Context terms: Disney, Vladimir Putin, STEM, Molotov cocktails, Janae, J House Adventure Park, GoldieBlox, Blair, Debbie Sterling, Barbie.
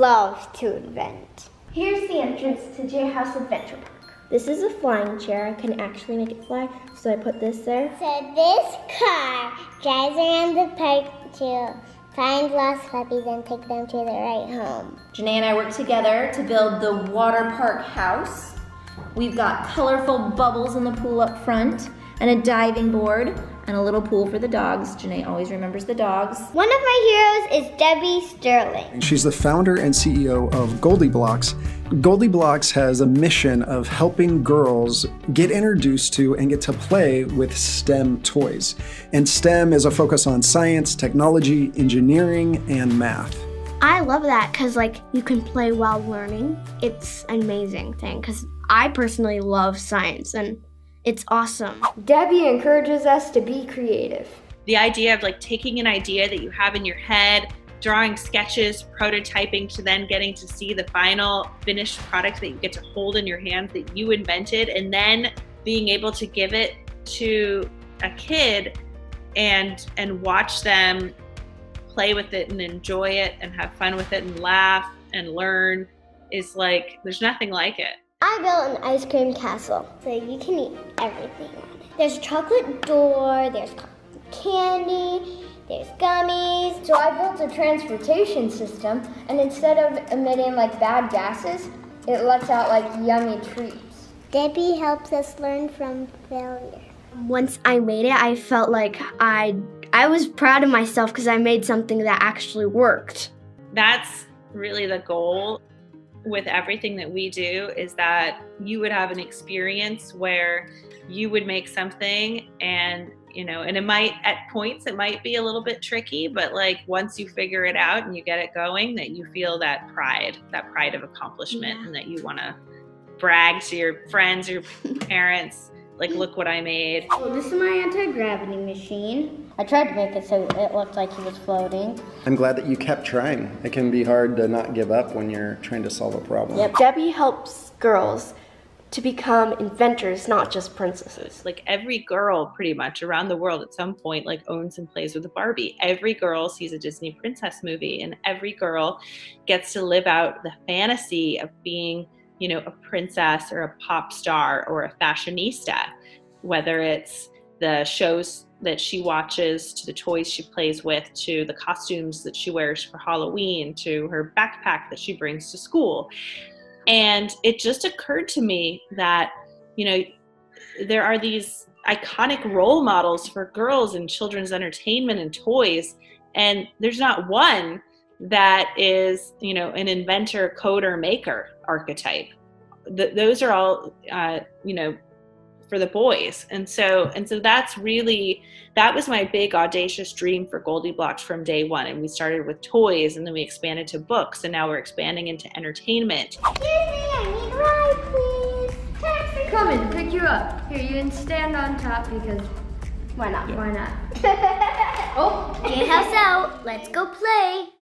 loves to invent. Here's the entrance to J House Adventure Park. This is a flying chair. I can actually make it fly, so I put this there. So this car drives around the park to find lost puppies and take them to their right home. Janae and I work together to build the water park house. We've got colorful bubbles in the pool up front, and a diving board, and a little pool for the dogs. Janae always remembers the dogs. One of my heroes is Debbie Sterling. She's the founder and CEO of GoldieBlox. GoldieBlox has a mission of helping girls get introduced to and get to play with STEM toys. And STEM is a focus on science, technology, engineering, and math. I love that because, like, you can play while learning. It's an amazing thing because I personally love science and it's awesome. Debbie encourages us to be creative. The idea of like taking an idea that you have in your head, drawing sketches, prototyping, to then getting to see the final finished product that you get to hold in your hands that you invented, and then being able to give it to a kid and watch them play with it and enjoy it and have fun with it and laugh and learn is like, there's nothing like it. I built an ice cream castle, so you can eat everything on it. There's a chocolate door, there's candy, there's gummies. So I built a transportation system, and instead of emitting like bad gases, it lets out like yummy treats. Debbie helps us learn from failure. Once I made it, I felt like I was proud of myself because I made something that actually worked. That's really the goal with everything that we do, is that you would have an experience where you would make something, and you know, and it might, at points it might be a little bit tricky, but like once you figure it out and you get it going, that you feel that pride of accomplishment. Yeah. And that you want to brag to your friends or your parents, like, look what I made. Well, this is my anti-gravity machine. I tried to make it so it looked like he was floating. I'm glad that you kept trying. It can be hard to not give up when you're trying to solve a problem. Yep. Debbie helps girls to become inventors, not just princesses. Like every girl pretty much around the world at some point like owns and plays with a Barbie. Every girl sees a Disney princess movie, and every girl gets to live out the fantasy of being, you know, a princess or a pop star or a fashionista, whether it's the shows that she watches, to the toys she plays with, to the costumes that she wears for Halloween, to her backpack that she brings to school. And it just occurred to me that, you know, there are these iconic role models for girls in children's entertainment and toys, and there's not one that is, you know, an inventor, coder, maker archetype. Those are all, you know, for the boys. And so that's really, that was my big audacious dream for GoldieBlox from day one. And we started with toys, and then we expanded to books, and now we're expanding into entertainment. Excuse me, I need a ride, please. Taxi coming to pick you up. Here, you can stand on top because why not? Yeah. Why not? Oh, get us out. Let's go play.